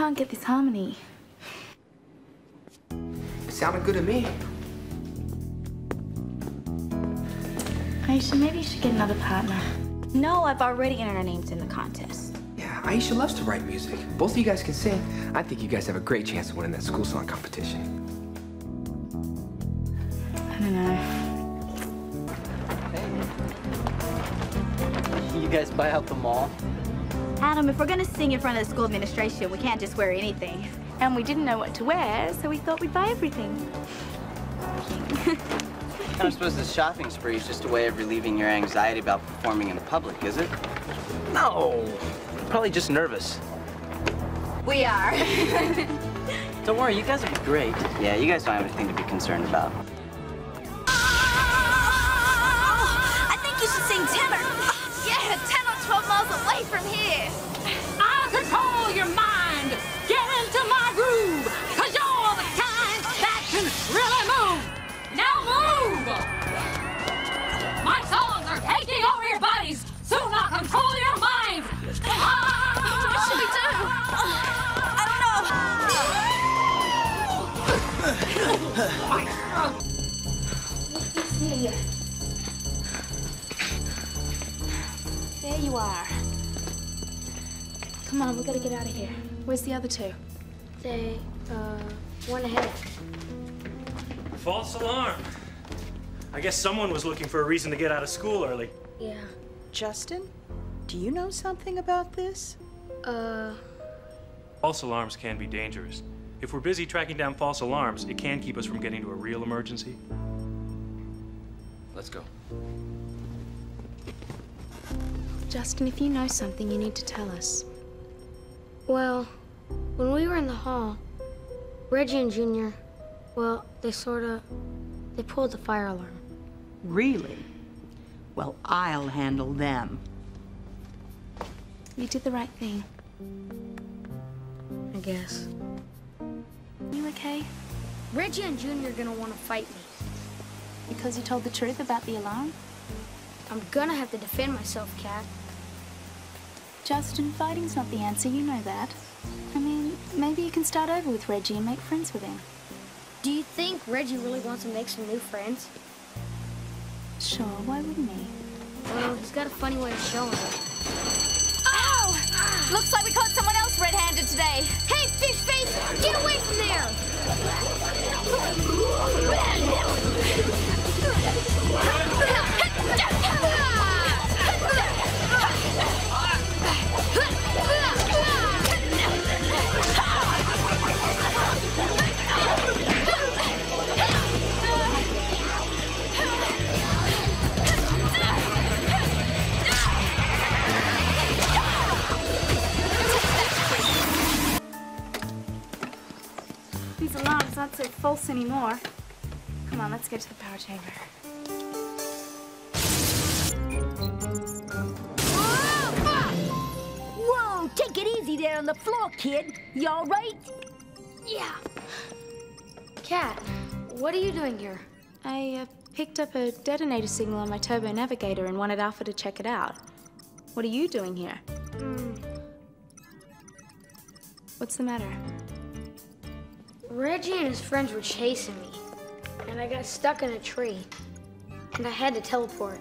can't get this harmony. It sounded good to me. Aisha, maybe you should get another partner. No, I've already entered our names in the contest. Yeah, Aisha loves to write music. Both of you guys can sing. I think you guys have a great chance of winning that school song competition. I don't know. Hey. Can you guys buy out the mall? Adam, if we're gonna sing in front of the school administration, we can't just wear anything. And we didn't know what to wear, so we thought we'd buy everything. I suppose this shopping spree is just a way of relieving your anxiety about performing in the public, is it? No, probably just nervous. We are. Don't worry, you guys will be great. Yeah, you guys don't have anything to be concerned about. Oh, I think you should sing tenor. Yeah, 10 or 12 miles away from here. I control your mind. Get into my groove, because you're the kind that can really move. Now move! My songs are taking over your bodies. Soon I'll control your minds. What should we do? I don't know. Let's see. There you are. Come on, we gotta get out of here. Where's the other two? They one ahead. False alarm. I guess someone was looking for a reason to get out of school early. Yeah. Justin, do you know something about this? False alarms can be dangerous. If we're busy tracking down false alarms, it can keep us from getting to a real emergency. Let's go. Justin, if you know something, you need to tell us. Well, when we were in the hall, Reggie and Junior, well, they pulled the fire alarm. Really? Well, I'll handle them. You did the right thing. I guess. You okay? Reggie and Junior are gonna want to fight me. Because you told the truth about the alarm? I'm gonna have to defend myself, Kat. Justin, fighting's not the answer, you know that. I mean, maybe you can start over with Reggie and make friends with him. Do you think Reggie really wants to make some new friends? Sure, why wouldn't he? Well, he's got a funny way of showing it. Ow! Ah! Looks like we caught someone else red-handed today. Hey, fish face! Get away from there! Alarm's not so false anymore. Come on, let's get to the power chamber. Whoa, take it easy there on the floor, kid. You all right? Yeah. Kat, what are you doing here? I picked up a detonator signal on my turbo navigator and wanted Alpha to check it out. What are you doing here? What's the matter? Reggie and his friends were chasing me, and I got stuck in a tree, and I had to teleport.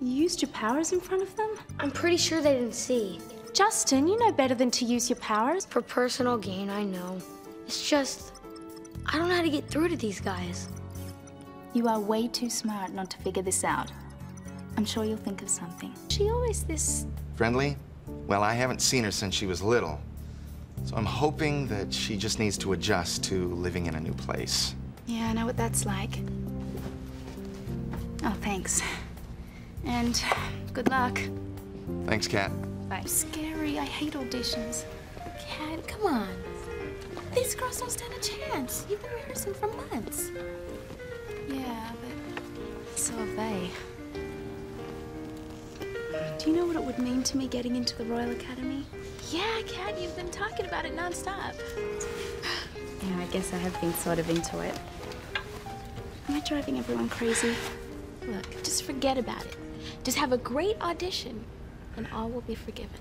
You used your powers in front of them? I'm pretty sure they didn't see. Justin, you know better than to use your powers. For personal gain, I know. It's just, I don't know how to get through to these guys. You are way too smart not to figure this out. I'm sure you'll think of something. She always this... Friendly? Well, I haven't seen her since she was little. So I'm hoping that she just needs to adjust to living in a new place. Yeah, I know what that's like. Oh, thanks. And good luck. Thanks, Kat. Bye. Scary, I hate auditions. Kat, come on. These girls don't stand a chance. You've been rehearsing for months. Yeah, but so have they. Do you know what it would mean to me getting into the Royal Academy? Yeah, Kat, you've been talking about it nonstop. Yeah, I guess I have been sort of into it. Am I driving everyone crazy? Look, just forget about it. Just have a great audition, and all will be forgiven.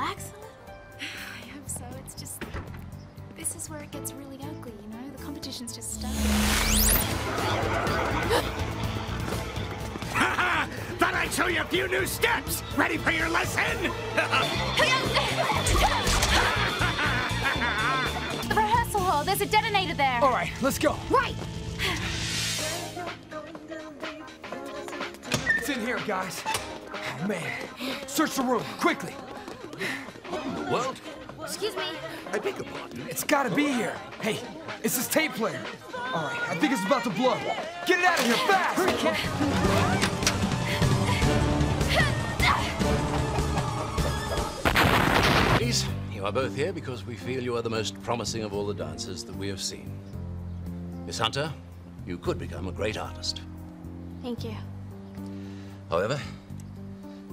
relax a little? I hope so. It's just, this is where it gets really ugly, you know? The competition's just starting. Haha! Thought I'd show you a few new steps! Ready for your lesson? The rehearsal hall, there's a detonator there. All right, let's go. Right! It's in here, guys. Oh, man. Search the room, quickly. What? Excuse me. I beg your pardon. It's gotta be here. Hey, it's this tape player. All right, I think it's about to blow. Get it out of here, fast! Hurry, Cat. Ladies, you are both here because we feel you are the most promising of all the dancers that we have seen. Miss Hunter, you could become a great artist. Thank you. However,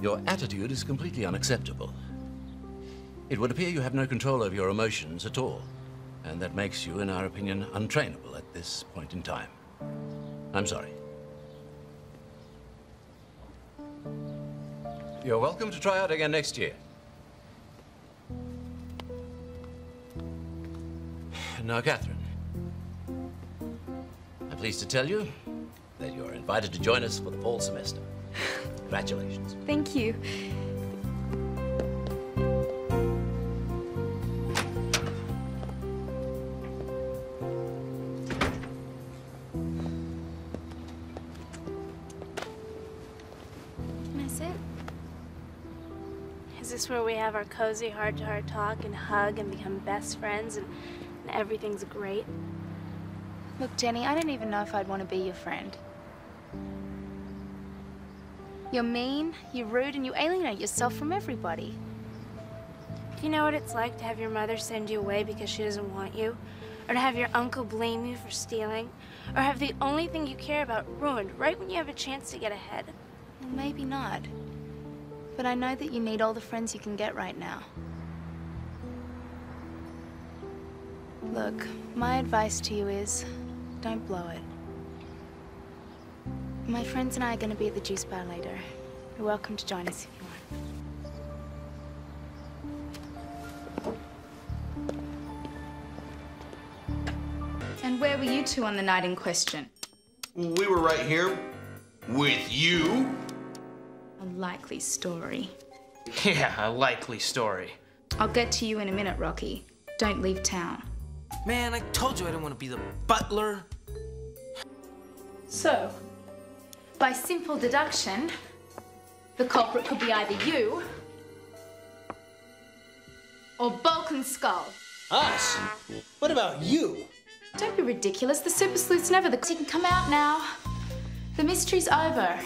your attitude is completely unacceptable. It would appear you have no control over your emotions at all, and that makes you, in our opinion, untrainable at this point in time. I'm sorry. You're welcome to try out again next year. Now, Katherine, I'm pleased to tell you that you're invited to join us for the fall semester. Congratulations. Thank you. Can I sit? Is this where we have our cozy heart-to-heart talk and hug and become best friends and everything's great? Look, Jenny, I don't even know if I'd want to be your friend. You're mean, you're rude, and you alienate yourself from everybody. Do you know what it's like to have your mother send you away because she doesn't want you? Or to have your uncle blame you for stealing? Or have the only thing you care about ruined right when you have a chance to get ahead? Well, maybe not. But I know that you need all the friends you can get right now. Look, my advice to you is, don't blow it. My friends and I are going to be at the juice bar later. You're welcome to join us if you want. And where were you two on the night in question? We were right here. With you. A likely story. Yeah, a likely story. I'll get to you in a minute, Rocky. Don't leave town. Man, I told you I didn't want to be the butler. So, by simple deduction, the culprit could be either you or Bulk and Skull. Us? What about you? Don't be ridiculous. The super sleuth's never the... You can come out now. The mystery's over.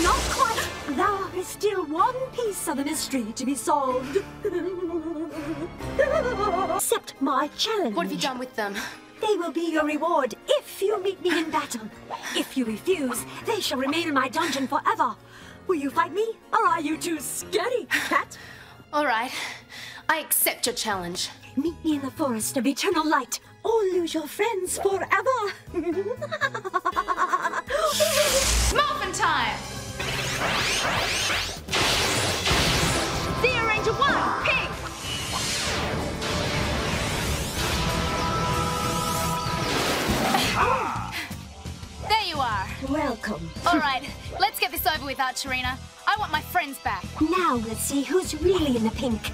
Not quite. There is still one piece of the mystery to be solved. Accept my challenge. What have you done with them? They will be your reward if you meet me in battle. If you refuse, they shall remain in my dungeon forever. Will you fight me, or are you too scary, Cat? All right. I accept your challenge. Meet me in the forest of eternal light, or lose your friends forever. Morphin time! Zeo Ranger 1, pick! There you are. Welcome. All right, let's get this over with, Archerina. I want my friends back. Now let's see who's really in the pink.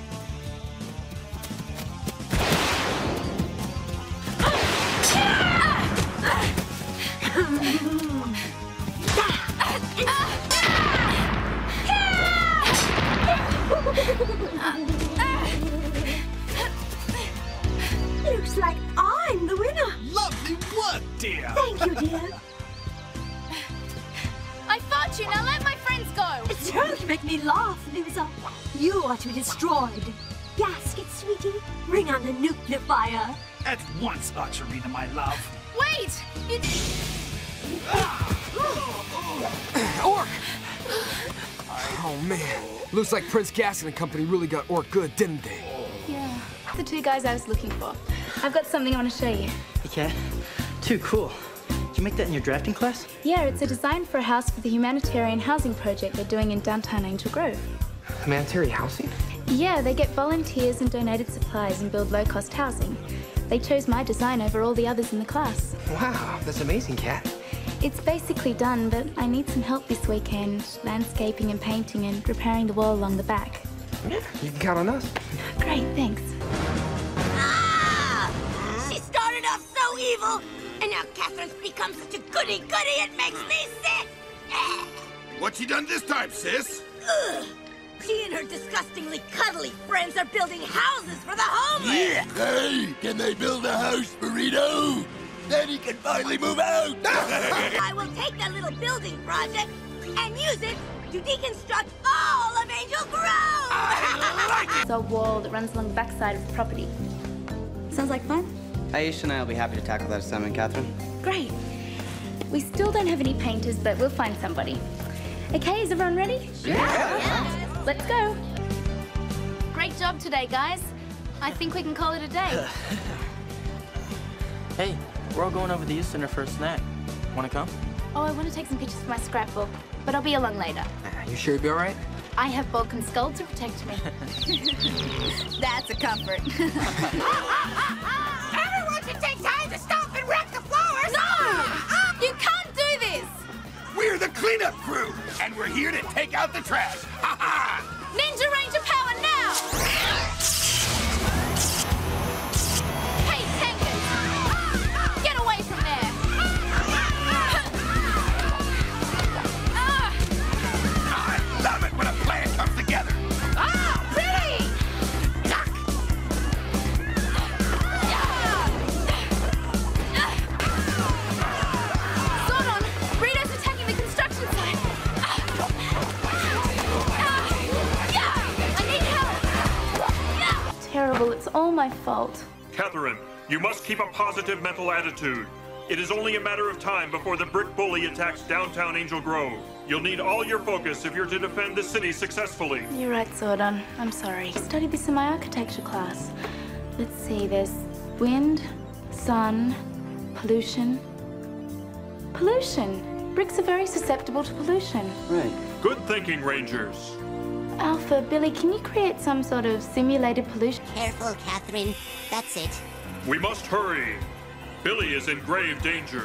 Looks like I'm the winner. Lovely work, dear. Thank you, dear. I fought you. Now let my friends go. Don't make me laugh, loser. You are to be destroyed. Gasket, sweetie, bring on the nuclear fire. At once, Archerina, my love. Wait! You... Orc! Oh, man. Looks like Prince Gasket and company really got Orc good, didn't they? Yeah. The two guys I was looking for. I've got something I want to show you. Okay. Too cool. you make that in your drafting class? Yeah, it's a design for a house for the humanitarian housing project they're doing in downtown Angel Grove. Humanitarian housing? Yeah, they get volunteers and donated supplies and build low-cost housing. They chose my design over all the others in the class. Wow, that's amazing, Kat. It's basically done, but I need some help this weekend. Landscaping and painting and repairing the wall along the back. Yeah, you can count on us. Great, thanks. Ah! She started off so evil, and now Catherine's become such a goody-goody it makes me sick! What you done this time, sis? Ugh. She and her disgustingly cuddly friends are building houses for the homeless! Yeah. Hey, can they build a house, Burrito? Then he can finally move out! I will take that little building project and use it to deconstruct all of Angel Grove! I like it! It's a wall that runs along the backside of the property. Sounds like fun? Aisha and I will be happy to tackle that assignment, Katherine. Great. We still don't have any painters, but we'll find somebody. Okay, is everyone ready? Sure. Yeah. Let's go. Great job today, guys. I think we can call it a day. Hey, we're all going over to the youth center for a snack. Want to come? Oh, I want to take some pictures for my scrapbook, but I'll be along later. You sure you'll be all right? I have Vulcan Skull to protect me. That's a comfort. Everyone should take time to stop and wreck the flowers. No! You can't do this! We're the cleanup crew, and we're here to take out the trash. Ninja Ranger power now! Hey, Tankers! Get away from there! I love it when a plan comes together! Ah, pretty! Zordon, Rita's attacking the construction site! It's all my fault. Katherine, you must keep a positive mental attitude. It is only a matter of time before the brick bully attacks downtown Angel Grove. You'll need all your focus if you're to defend the city successfully. You're right, Zordon. I'm sorry. I studied this in my architecture class. Let's see, there's wind, sun, pollution. Pollution! Bricks are very susceptible to pollution. Right. Good thinking, Rangers. Alpha, Billy, can you create some sort of simulated pollution? Careful, Katherine. That's it. We must hurry. Billy is in grave danger.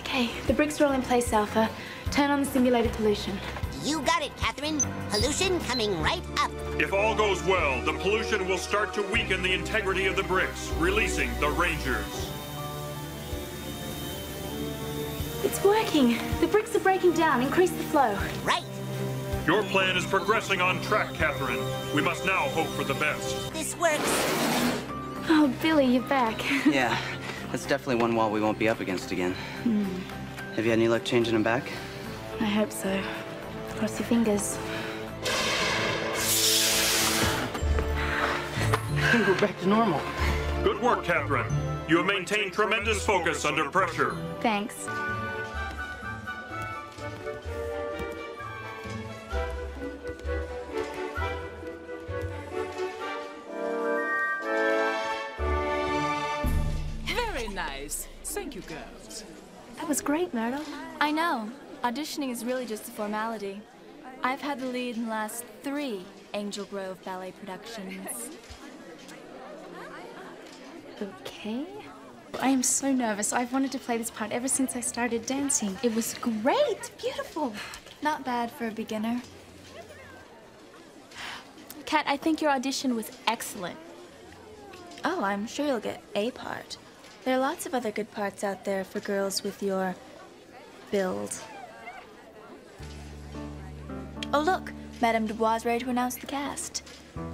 Okay, the bricks are all in place, Alpha. Turn on the simulated pollution. You got it, Katherine. Pollution coming right up. If all goes well, the pollution will start to weaken the integrity of the bricks, releasing the Rangers. It's working. The bricks are breaking down. Increase the flow. Right. Your plan is progressing on track, Katherine. We must now hope for the best. This works. Oh, Billy, you're back. Yeah, that's definitely one wall we won't be up against again. Have you had any luck changing them back? I hope so. Cross your fingers. I think we're back to normal. Good work, Katherine. You have maintained tremendous focus under pressure. Thanks. Thank you, girls. That was great, Myrtle. I know. Auditioning is really just a formality. I've had the lead in the last 3 Angel Grove ballet productions. Okay. I am so nervous. I've wanted to play this part ever since I started dancing. It was great! Beautiful! Not bad for a beginner. Kat, I think your audition was excellent. Oh, I'm sure you'll get a part. There are lots of other good parts out there for girls with your build. Oh, look! Madame Dubois is ready to announce the cast.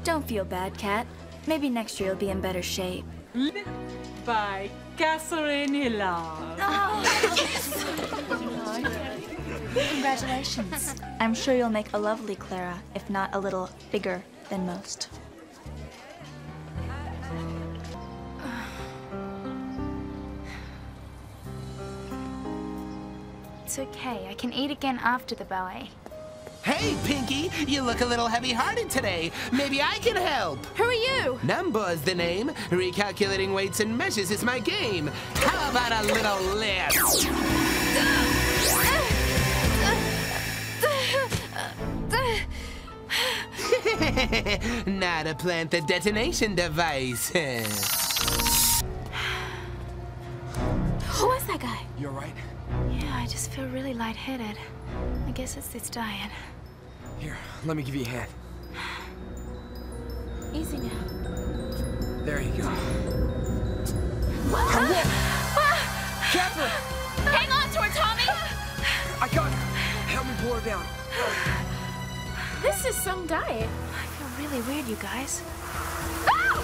Don't feel bad, Kat. Maybe next year you'll be in better shape. By Katherine Hillard. Oh, yes! Congratulations. I'm sure you'll make a lovely Clara, if not a little bigger than most. It's okay. I can eat again after the ballet. Hey, Pinky, you look a little heavy-hearted today. Maybe I can help. Who are you? Numbor's the name. Recalculating weights and measures is my game. How about a little lift? Now to plant the detonation device. Who was that guy? You all right? Yeah, I just feel really lightheaded. I guess it's this diet. Here, let me give you a hand. Easy now. There you go. Katherine! Hang on to her, Tommy! I got her. Help me pull her down. This is some diet. I feel really weird, you guys. Oh!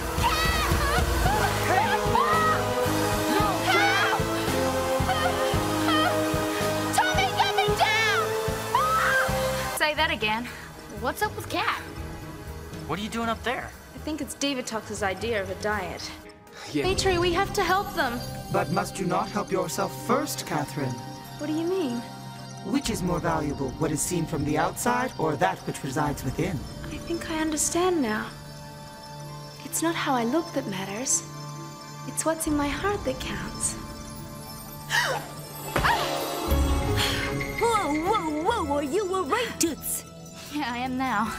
Hey! No! Help! Tommy, get me down! Say that again. What's up with Kat? What are you doing up there? I think it's David Tux's idea of a diet. Yeah. Dimitri, we have to help them. But must you not help yourself first, Katherine? What do you mean? Which is more valuable, what is seen from the outside or that which resides within? I think I understand now. It's not how I look that matters. It's what's in my heart that counts. Whoa, whoa, whoa, are you all right, Toots? Yeah, I am now.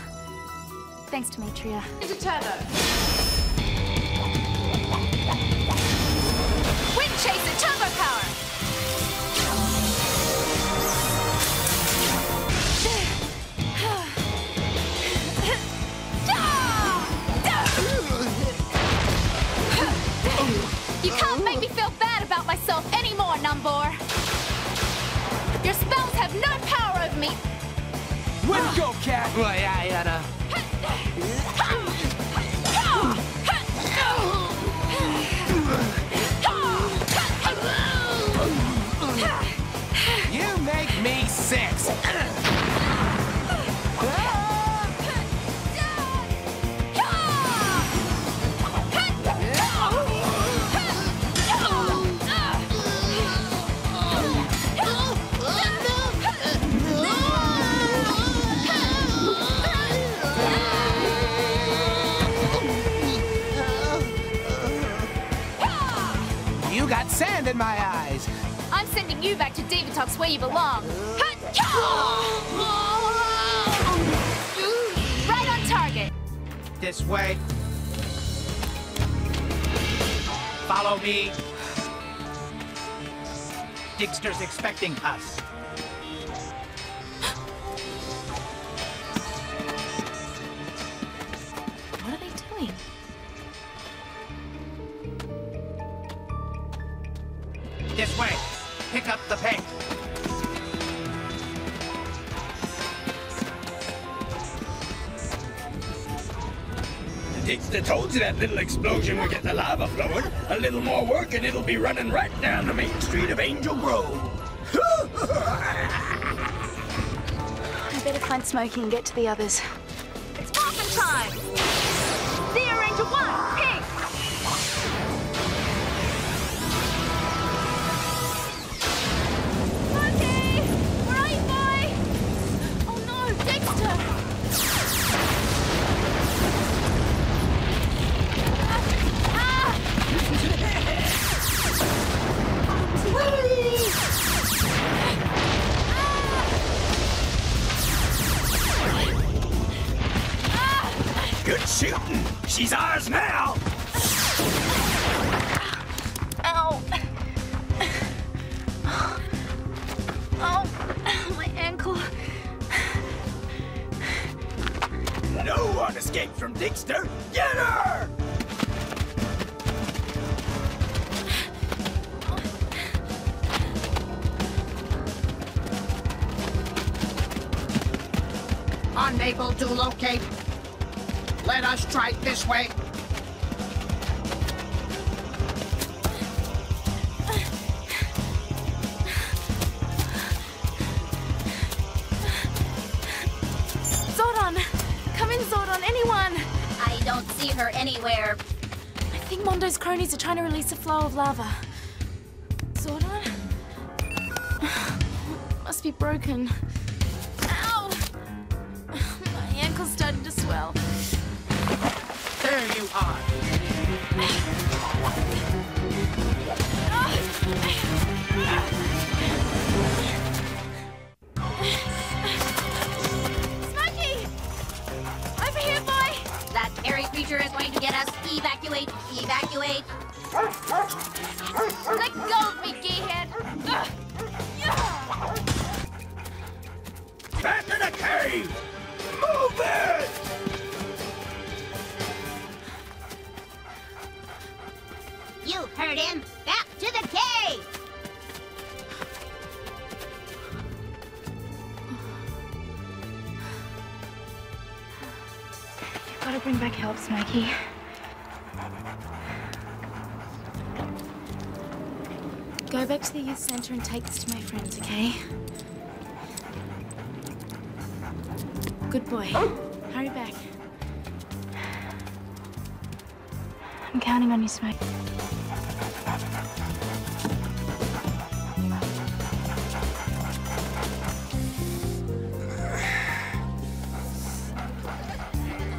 Thanks, Dimetria. Into turbo. Wind Chaser, turbo power! You can't make me feel bad about myself anymore, Numbor. Your spells have no power over me. Way to go, Cat. Well, yeah, You make me sick. Sand in my eyes. I'm sending you back to David Tux where you belong. Right on target. This way. Follow me. Dixter's expecting us. What are they doing? This way. Pick up the paint. Takes the toads of that little explosion will get the lava flowing. A little more work and it'll be running right down the main street of Angel Grove. I better find Smokey and get to the others. It's poppin' time! See you, Ranger 1! Pink! Good shooting! She's ours now! Ow! Oh, my ankle. No one escaped from Dixter! Get her! Unable to locate. Let us try it this way. Zordon! Come in, Zordon, anyone! I don't see her anywhere. I think Mondo's cronies are trying to release a flow of lava. Zordon? Must be broken. Ow! There you are. Smokey! Over here, boy! That airy creature is going to get us. Evacuate! Evacuate! Let go of me, gay head! Back to the cave! Move it! You heard him! Back to the cave! You've got to bring back help, Smokey. Go back to the youth center and take this to my friends, okay? Good boy. Hurry back. I'm counting on you, Smokey.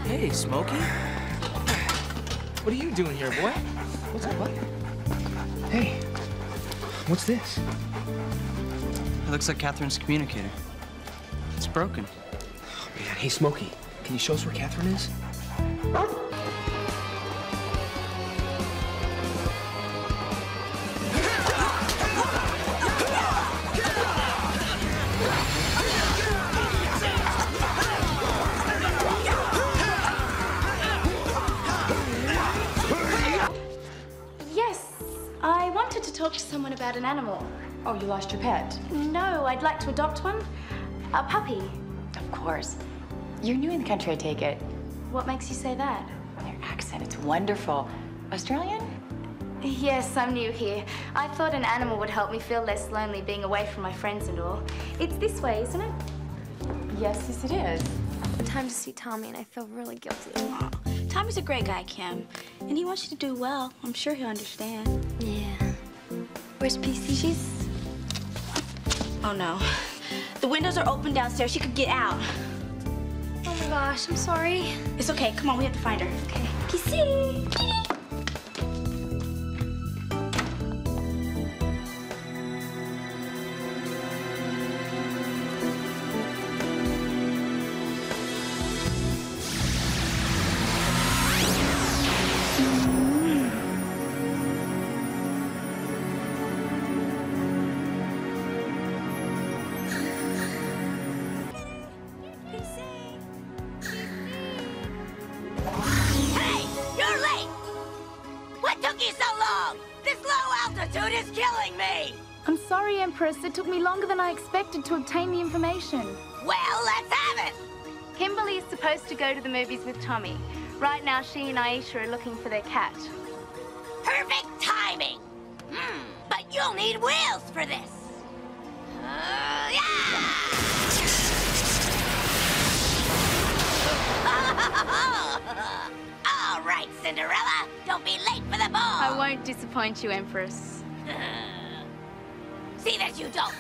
Hey, Smokey. What are you doing here, boy? What's up, bud? Hey, what's this? It looks like Katherine's communicator. It's broken. Oh, man. Hey, Smokey, can you show us where Katherine is? An animal. Oh, you lost your pet? No, I'd like to adopt one. A puppy. Of course. You're new in the country, I take it. What makes you say that? Your accent, it's wonderful. Australian? Yes, I'm new here. I thought an animal would help me feel less lonely being away from my friends and all. It's this way, isn't it? Yes, yes, it is. It's time to see Tommy, and I feel really guilty. Oh, Tommy's a great guy, Kim, and he wants you to do well. I'm sure he'll understand. Yeah. Where's PC? She's... Oh, no. The windows are open downstairs. She could get out. Oh, my gosh. I'm sorry. It's okay. Come on. We have to find her. Okay. PC! It took me longer than I expected to obtain the information. Well, let's have it! Kimberly is supposed to go to the movies with Tommy. Right now, she and Aisha are looking for their cat. Perfect timing! But you'll need wheels for this. Yeah! All right, Cinderella, don't be late for the ball! I won't disappoint you, Empress. See that you don't.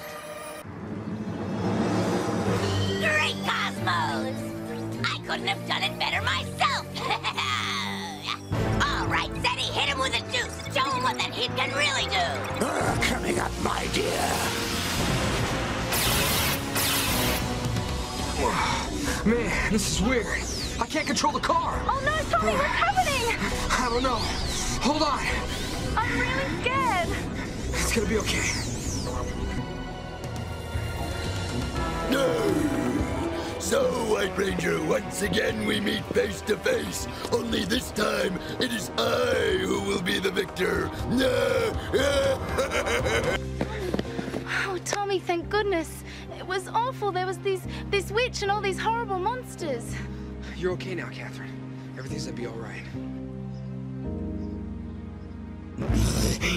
Great Cosmos! I couldn't have done it better myself. All right, Zeddy, hit him with a deuce. Show him what that hit can really do. Coming up, my dear. Whoa. Man, this is weird. I can't control the car. Oh no, Tommy, what's happening? I don't know. Hold on. I'm really scared. It's gonna be okay. No! So, White Ranger, once again we meet face to face. Only this time, it is I who will be the victor. No! Oh, Tommy, thank goodness. It was awful. There was this witch and all these horrible monsters. You're okay now, Katherine. Everything's gonna be all right.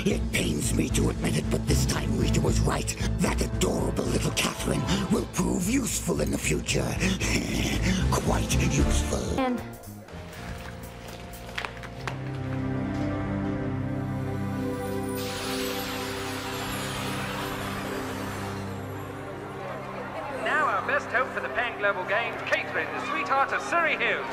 It pains me to admit it, but this time Rita was right. That adorable little Katherine will prove useful in the future. Quite useful. Now our best hope for the Pan Global game, Katherine, the sweetheart of Surrey Hills.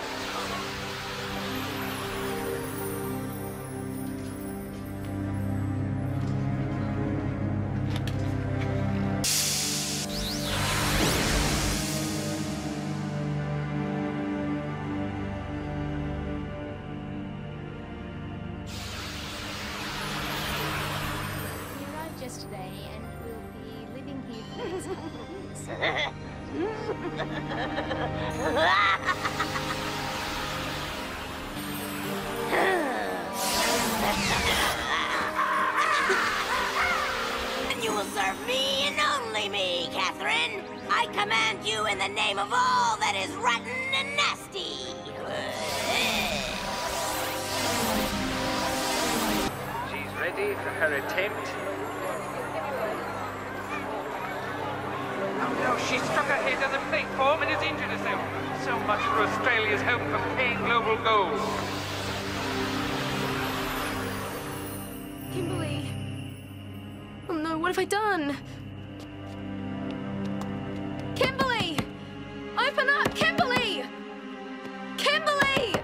and will be living here for the next couple of weeks. And you will serve me and only me, Katherine. I command you in the name of all that is rotten and nasty. Ready for her attempt? Oh no, she struck her head on the platform and has injured herself. So much for Australia's hope for paying global gold. Kimberly. Oh no, what have I done? Kimberly! Open up, Kimberly! Kimberly!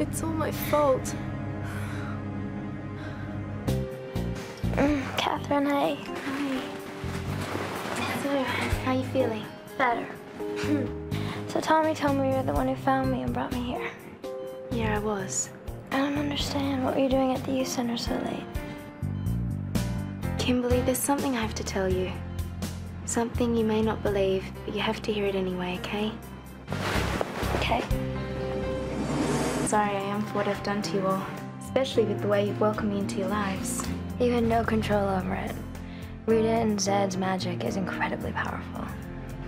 It's all my fault. Katherine, hey. Hi. So, how are you feeling? Better. So Tommy told me you're the one who found me and brought me here. Yeah, I was. I don't understand. What were you doing at the youth center so late? Kimberly, there's something I have to tell you. Something you may not believe, but you have to hear it anyway, okay? Okay. Sorry I am for what I've done to you all, especially with the way you've welcomed me into your lives. You had no control over it. Rita and Zed's magic is incredibly powerful.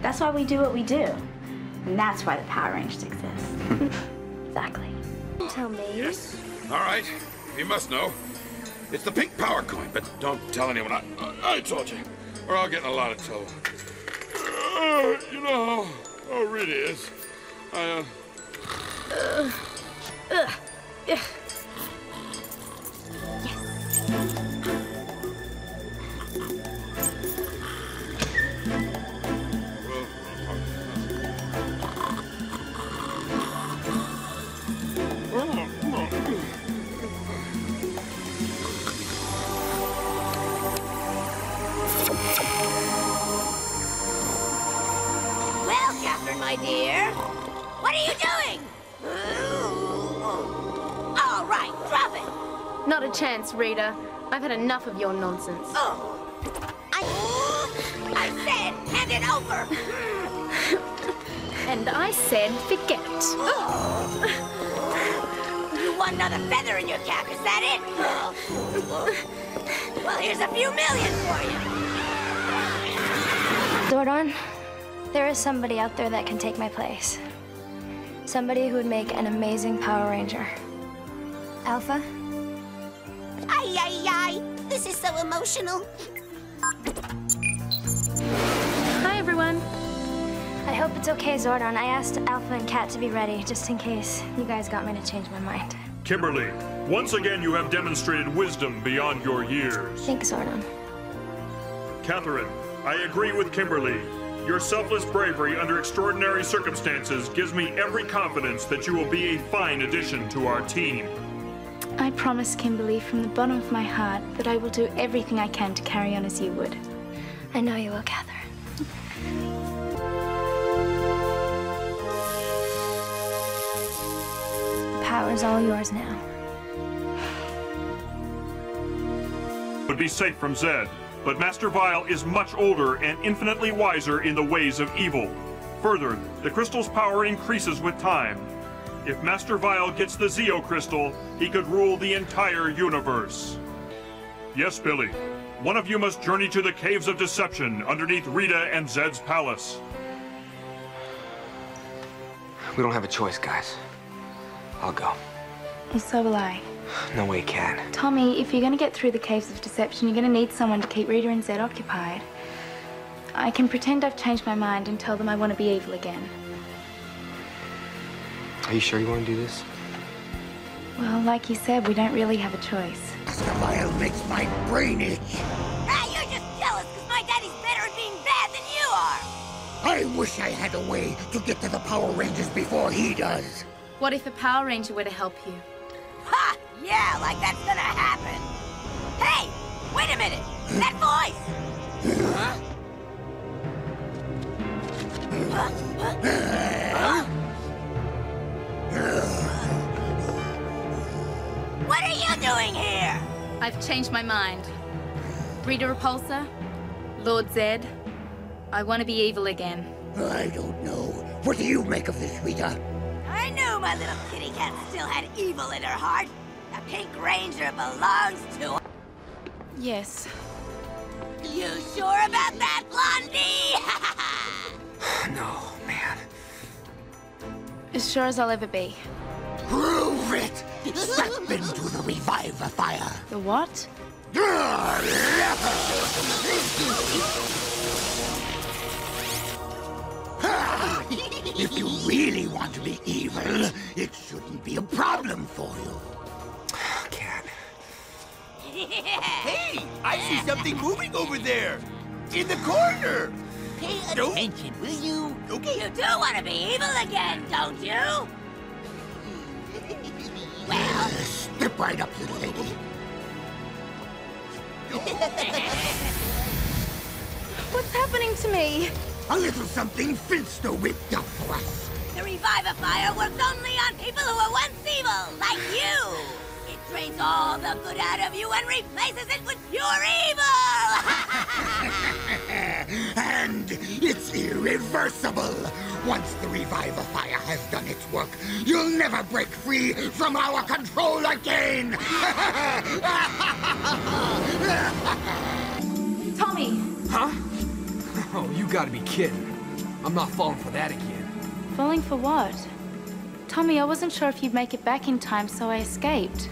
That's why we do what we do. And that's why the Power Rangers exist. Exactly. Tell me. Yes. All right. You must know. It's the pink power coin, but don't tell anyone I told you, or I'll get in a lot of trouble. You know how Rita is. Yes. Well, Katherine, my dear, what are you doing? Drop it! Not a chance, Rita. I've had enough of your nonsense. Oh. I said hand it over! And I said forget. Oh. You want another feather in your cap, is that it? Well, here's a few million for you. Zordon, there is somebody out there that can take my place. Somebody who would make an amazing Power Ranger. Alpha? Ay, ay, ay. This is so emotional. Hi, everyone. I hope it's okay, Zordon. I asked Alpha and Kat to be ready, just in case you guys got me to change my mind. Kimberly, once again you have demonstrated wisdom beyond your years. Thanks, Zordon. Katherine, I agree with Kimberly. Your selfless bravery under extraordinary circumstances gives me every confidence that you will be a fine addition to our team. I promise, Kimberly, from the bottom of my heart that I will do everything I can to carry on as you would. I know you will, Katherine. The power is all yours now. It would be safe from Zed. But Master Vile is much older and infinitely wiser in the ways of evil. Further, the crystal's power increases with time. If Master Vile gets the Zeo crystal, he could rule the entire universe. Yes, Billy. One of you must journey to the Caves of Deception underneath Rita and Zed's palace. We don't have a choice, guys. I'll go. And so will I. No way, Kat. Tommy, if you're going to get through the Caves of Deception, you're going to need someone to keep Rita and Zed occupied. I can pretend I've changed my mind and tell them I want to be evil again. Are you sure you want to do this? Well, like you said, we don't really have a choice. Master Vile makes my brain itch. Ah, you're just jealous because my daddy's better at being bad than you are. I wish I had a way to get to the Power Rangers before he does. What if a Power Ranger were to help you? Ha! Yeah, like that's gonna happen. Hey, wait a minute. That voice. Huh? What are you doing here? I've changed my mind. Rita Repulsa, Lord Zed, I want to be evil again. I don't know. What do you make of this, Rita? I knew my little kitty cat still had evil in her heart. The Pink Ranger belongs to... Yes. You sure about that, Blondie? No, man. As sure as I'll ever be. Prove it! Step into the Reviver Fire! The what? If you really want to be evil, it shouldn't be a problem for you. Cat. Hey! I see something moving over there! In the corner! Pay attention, will you? Okay. You do want to be evil again, don't you? Well, step right up, little lady. What's happening to me? A little something Finster whipped up for us. The Reviver Fire works only on people who were once evil, like you. It drains all the good out of you and replaces it with pure evil. And it's irreversible. Once the Reviver Fire has done its work, you'll never break free from our control again. Tommy. Huh? Oh, you gotta be kidding. I'm not falling for that again. Falling for what? Tommy, I wasn't sure if you'd make it back in time, so I escaped.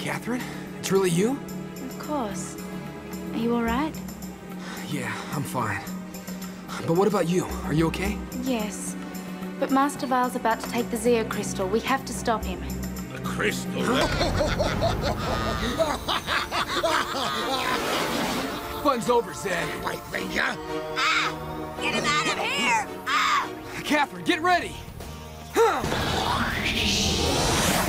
Katherine? It's really you? Of course. Are you all right? Yeah, I'm fine. But what about you? Are you okay? Yes. But Master Vile's about to take the Zeo crystal. We have to stop him. The crystal? Fun's over, Zed. White Ranger. Ah! Get him out of here! Ah! Katherine, get ready! Huh.